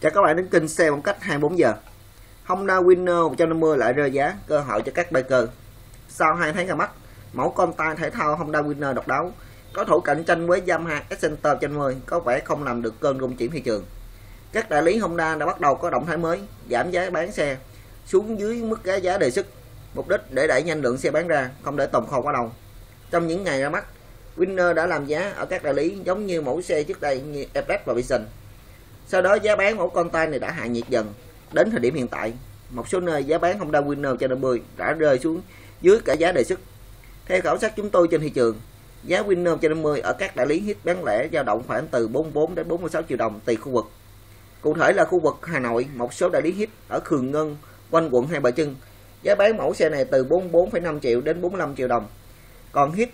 Chào các bạn đến kênh xe bằng cách 24 giờ. Honda Winner 150 lại rơi giá, cơ hội cho các biker. Sau 2 tháng ra mắt, mẫu container thể thao Honda Winner độc đáo có thủ cạnh tranh với Yamaha Exciter 150 có vẻ không làm được cơn rung chuyển thị trường. Các đại lý Honda đã bắt đầu có động thái mới, giảm giá bán xe xuống dưới mức giá đề xuất, mục đích để đẩy nhanh lượng xe bán ra, không để tồn kho quá lâu. Trong những ngày ra mắt, Winner đã làm giá ở các đại lý giống như mẫu xe trước đây như EPEC và Vision. Sau đó giá bán mẫu container này đã hạ nhiệt dần. Đến thời điểm hiện tại, một số nơi giá bán Honda Winner 150 đã rơi xuống dưới cả giá đề xuất. Theo khảo sát chúng tôi trên thị trường, giá Winner 150 ở các đại lý hit bán lẻ dao động khoảng từ 44 đến 46 triệu đồng tùy khu vực. Cụ thể là khu vực Hà Nội, một số đại lý hit ở Khường Ngân, quanh quận Hai Bà Trưng, giá bán mẫu xe này từ 44,5 triệu đến 45 triệu đồng. Còn hit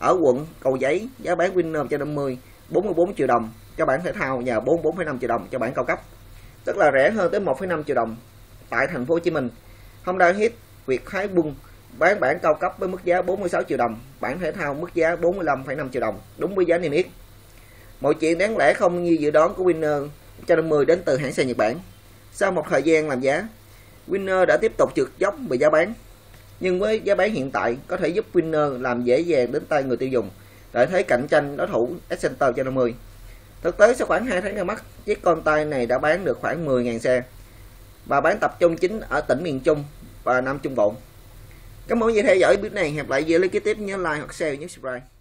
ở quận Cầu Giấy, giá bán Winner 150 44 triệu đồng cho bản thể thao và 44,5 triệu đồng cho bản cao cấp, tức là rẻ hơn tới 1,5 triệu đồng. Tại thành phố Hồ Chí Minh, Honda Hit Việt Thái bán bản cao cấp với mức giá 46 triệu đồng, bản thể thao mức giá 45,5 triệu đồng, đúng với giá niêm yết. Mọi chuyện đáng lẽ không như dự đoán của Winner 150 đến từ hãng xe Nhật Bản. Sau một thời gian làm giá, Winner đã tiếp tục trượt dốc về giá bán. Nhưng với giá bán hiện tại có thể giúp Winner làm dễ dàng đến tay người tiêu dùng, lợi thế cạnh tranh đối thủ Exciter 150. Thực tế sau khoảng 2 tháng ra mắt, chiếc container này đã bán được khoảng 10.000 xe và bán tập trung chính ở tỉnh miền Trung và Nam Trung Bộ. Cảm ơn sự theo dõi clip này, hẹn lại video clip tiếp, nhớ like hoặc share, nhớ subscribe.